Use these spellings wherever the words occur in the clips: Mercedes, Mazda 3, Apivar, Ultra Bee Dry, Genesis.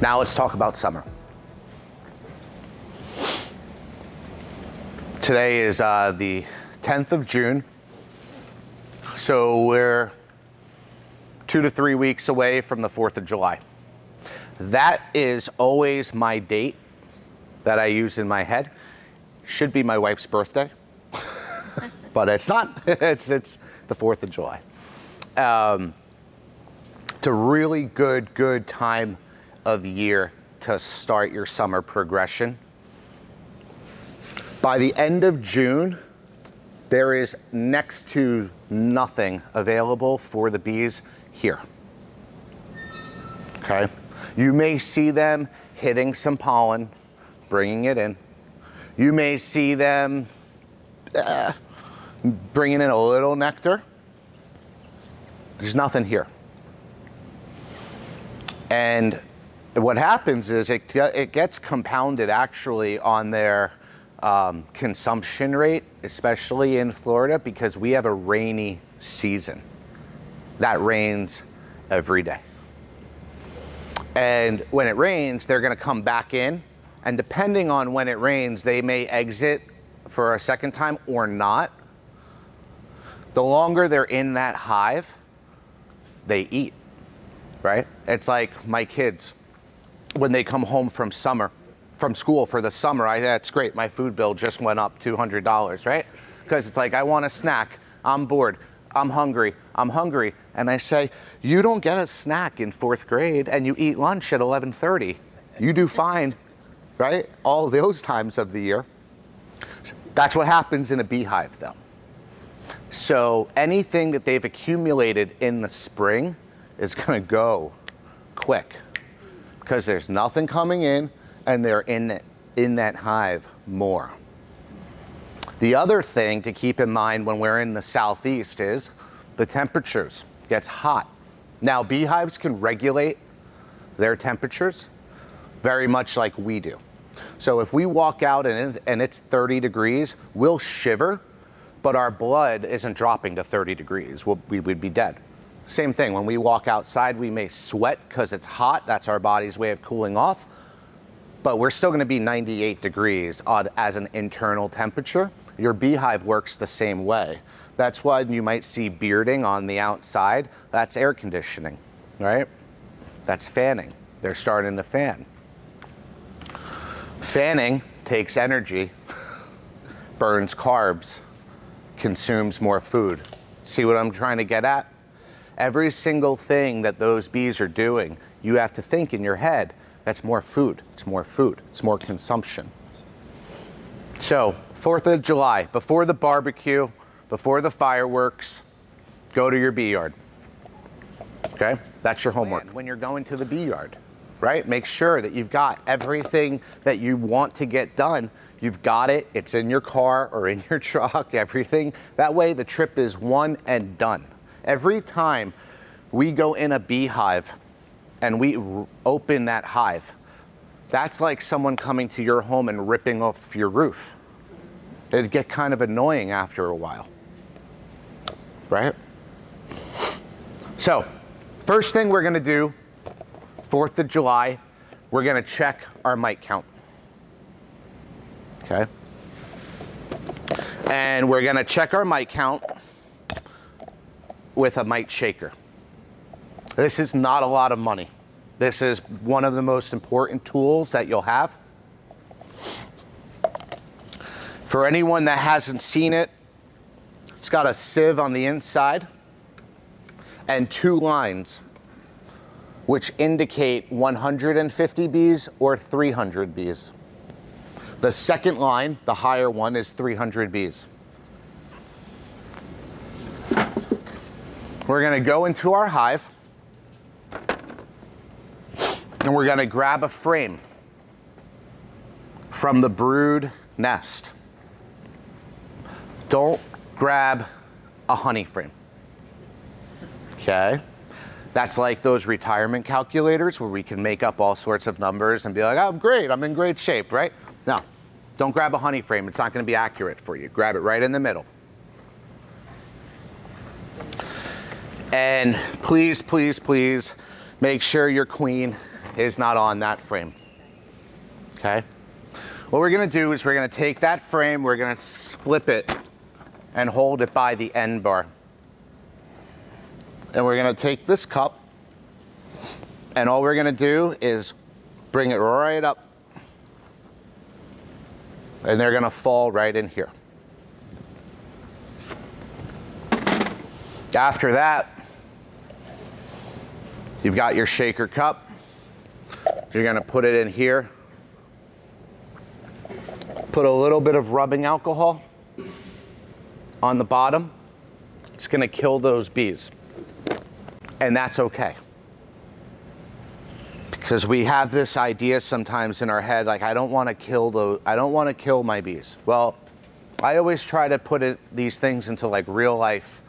Now let's talk about summer. Today is the 10th of June. So we're 2 to 3 weeks away from the 4th of July. That is always my date that I use in my head. Should be my wife's birthday, but it's not. It's the 4th of July. It's a really good time of year to start your summer progression. By the end of June, there is next to nothing available for the bees here. Okay, you may see them hitting some pollen, bringing it in. You may see them bringing in a little nectar. There's nothing here. And what happens is it gets compounded actually on their consumption rate, especially in Florida, because we have a rainy season. That rains every day. And when it rains, they're gonna come back in. And depending on when it rains, they may exit for a second time or not. The longer they're in that hive, they eat, right? It's like my kids, when they come home from school for the summer, that's great, my food bill just went up $200, right? Because it's like, I want a snack, I'm bored, I'm hungry. And I say, you don't get a snack in 4th grade and you eat lunch at 11:30. You do fine. Right? All those times of the year. That's what happens in a beehive though. So anything that they've accumulated in the spring is gonna go quick because there's nothing coming in and they're in that hive more. The other thing to keep in mind when we're in the southeast is the temperatures. It gets hot. Now beehives can regulate their temperatures very much like we do. So if we walk out and it's 30 degrees, we'll shiver, but our blood isn't dropping to 30 degrees. We would be dead. Same thing, when we walk outside, we may sweat because it's hot. That's our body's way of cooling off, but we're still gonna be 98 degrees as an internal temperature. Your beehive works the same way. That's why you might see bearding on the outside. That's air conditioning, right? That's fanning. They're starting to fan. Fanning takes energy, burns carbs, consumes more food. See what I'm trying to get at? Every single thing that those bees are doing, you have to think in your head, that's more food, it's more food, it's more consumption. So 4th of July, before the barbecue, before the fireworks, go to your bee yard, okay? That's your homework. When you're going to the bee yard, right? Make sure that you've got everything that you want to get done. You've got it, it's in your car or in your truck, everything. That way the trip is one and done. Every time we go in a beehive and we open that hive, that's like someone coming to your home and ripping off your roof. It'd get kind of annoying after a while, right? So, first thing we're gonna do 4th of July, we're gonna check our mite count, okay? And we're gonna check our mite count with a mite shaker. This is not a lot of money. This is one of the most important tools that you'll have. For anyone that hasn't seen it, it's got a sieve on the inside and 2 lines. Which indicate 150 bees or 300 bees. The second line, the higher one, is 300 bees. We're gonna go into our hive and we're gonna grab a frame from the brood nest. Don't grab a honey frame, okay? That's like those retirement calculators where we can make up all sorts of numbers and be like, oh, great, I'm in great shape, right? No, don't grab a honey frame. It's not gonna be accurate for you. Grab it right in the middle. And please, please, please make sure your queen is not on that frame, okay? What we're gonna do is we're gonna take that frame, we're gonna flip it and hold it by the end bar. And we're gonna take this cup and all we're gonna do is bring it right up. And they're gonna fall right in here. After that, you've got your shaker cup. You're gonna put it in here. Put a little bit of rubbing alcohol on the bottom. It's gonna kill those bees. And that's okay. Because we have this idea sometimes in our head, like, I don't wanna kill my bees. Well, I always try to put these things into like real life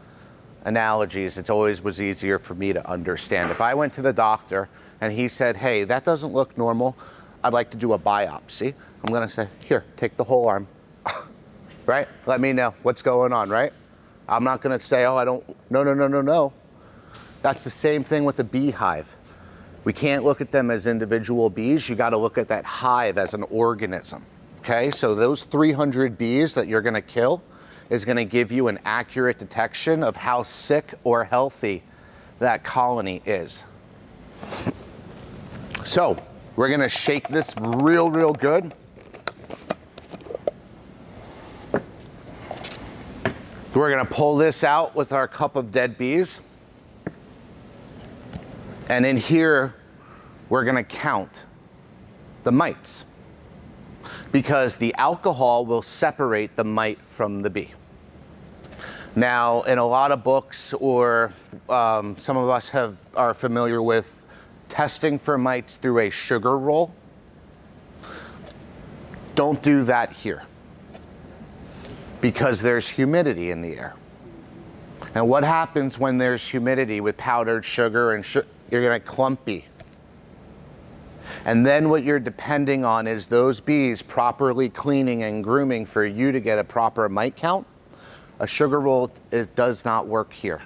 analogies. It always was easier for me to understand. If I went to the doctor and he said, hey, that doesn't look normal, I'd like to do a biopsy, I'm gonna say, here, take the whole arm, right? Let me know what's going on, right? I'm not gonna say, oh, I don't, no. That's the same thing with a beehive. We can't look at them as individual bees. You gotta look at that hive as an organism, okay? So those 300 bees that you're gonna kill is gonna give you an accurate detection of how sick or healthy that colony is. So we're gonna shake this real good. We're gonna pull this out with our cup of dead bees. And in here, we're gonna count the mites, because the alcohol will separate the mite from the bee. Now, in a lot of books, or some of us are familiar with testing for mites through a sugar roll. Don't do that here, because there's humidity in the air. And what happens when there's humidity with powdered sugar and sugar? You're gonna clumpy. And then what you're depending on is those bees properly cleaning and grooming for you to get a proper mite count. A sugar roll, it does not work here.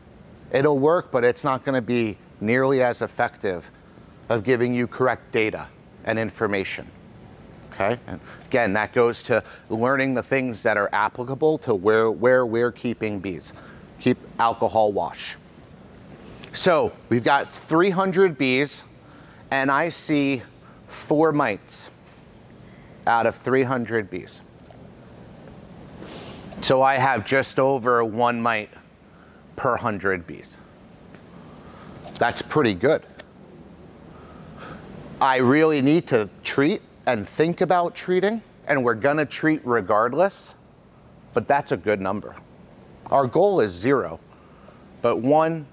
It'll work, but it's not gonna be nearly as effective of giving you correct data and information, okay? And again, that goes to learning the things that are applicable to where we're keeping bees. Keep alcohol wash. So we've got 300 bees, and I see 4 mites out of 300 bees. So I have just over 1 mite per 100 bees. That's pretty good. I really need to treat and think about treating, and we're gonna treat regardless, but that's a good number. Our goal is 0, but 1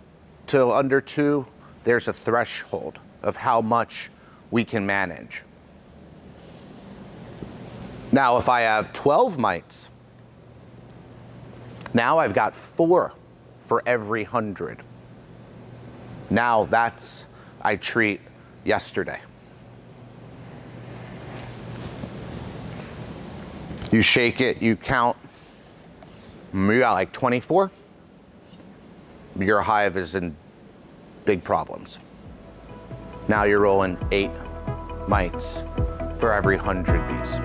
to under 2, there's a threshold of how much we can manage. Now, if I have 12 mites, now I've got 4 for every 100. Now that's, I treat yesterday. You shake it, you count, you got like 24. Your hive is in big problems. Now you're rolling 8 mites for every 100 bees.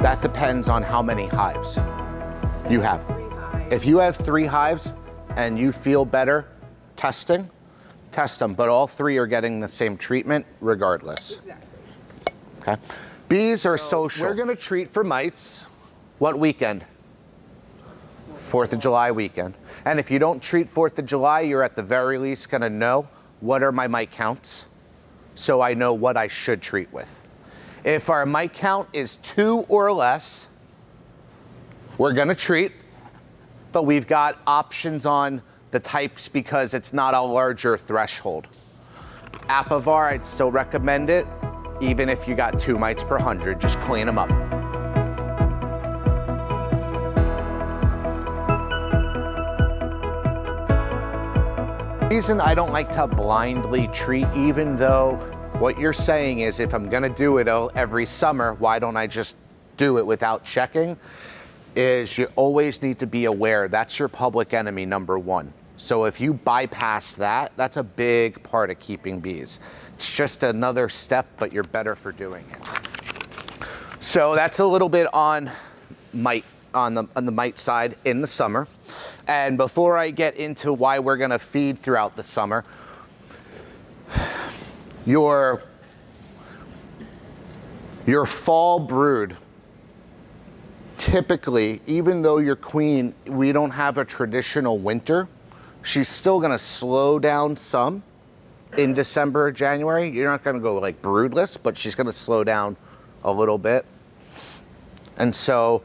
That depends on how many hives you have. If you have 3 hives and you feel better testing, test them, but all 3 are getting the same treatment regardless. Okay? Bees are social. We're gonna treat for mites. What weekend? 4th of July weekend. And if you don't treat 4th of July, you're at the very least gonna know what are my mite counts, so I know what I should treat with. If our mite count is 2 or less, we're gonna treat, but we've got options on the types because it's not a larger threshold. Apivar, I'd still recommend it. Even if you got 2 mites per 100, just clean them up. The reason I don't like to blindly treat, even though what you're saying is if I'm gonna do it every summer, why don't I just do it without checking, is you always need to be aware that's your public enemy number one. So if you bypass that, that's a big part of keeping bees. It's just another step, but you're better for doing it. So that's a little bit on mite, on the mite side in the summer. And before I get into why we're gonna feed throughout the summer, your fall brood, typically, even though your queen, we don't have a traditional winter, she's still gonna slow down some in December or January. You're not gonna go like broodless, but she's gonna slow down a little bit. And so,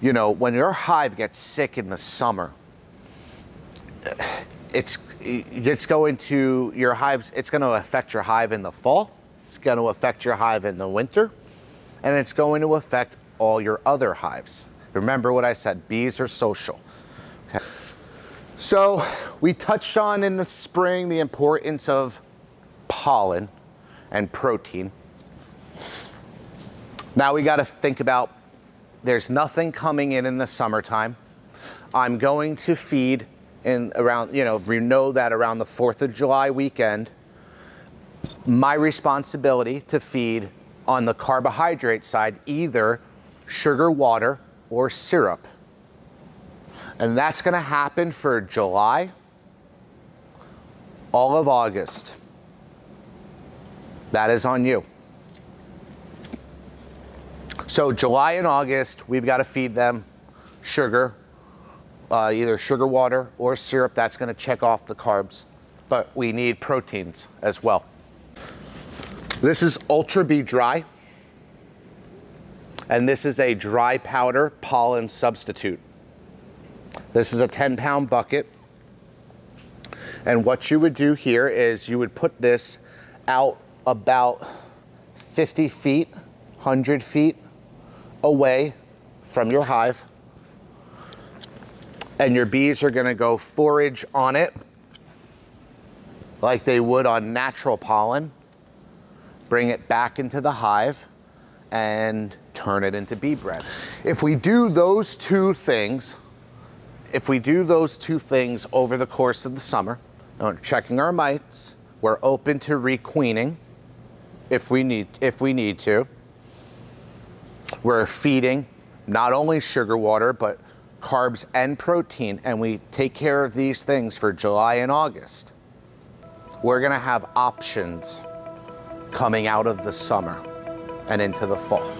you know, when your hive gets sick in the summer, it's gonna affect your hive in the fall, it's gonna affect your hive in the winter, and it's going to affect all your other hives. Remember what I said, bees are social. Okay. So we touched on in the spring the importance of pollen and protein. Now we got to think about, there's nothing coming in the summertime. I'm going to feed in around, you know, we know that around the 4th of July weekend, my responsibility to feed on the carbohydrate side, either sugar water or syrup. And that's gonna happen for July, all of August. That is on you. So July and August, we've gotta feed them sugar, either sugar water or syrup. That's gonna check off the carbs, but we need proteins as well. This is Ultra Bee Dry, and this is a dry powder pollen substitute. This is a 10-pound bucket, and what you would do here is you would put this out about 50 feet, 100 feet away from your hive, and your bees are going to go forage on it like they would on natural pollen, bring it back into the hive, and turn it into bee bread. If we do those two things, over the course of the summer, and we're checking our mites, we're open to requeening if we need to. We're feeding not only sugar water, but carbs and protein, and we take care of these things for July and August. We're gonna have options coming out of the summer and into the fall.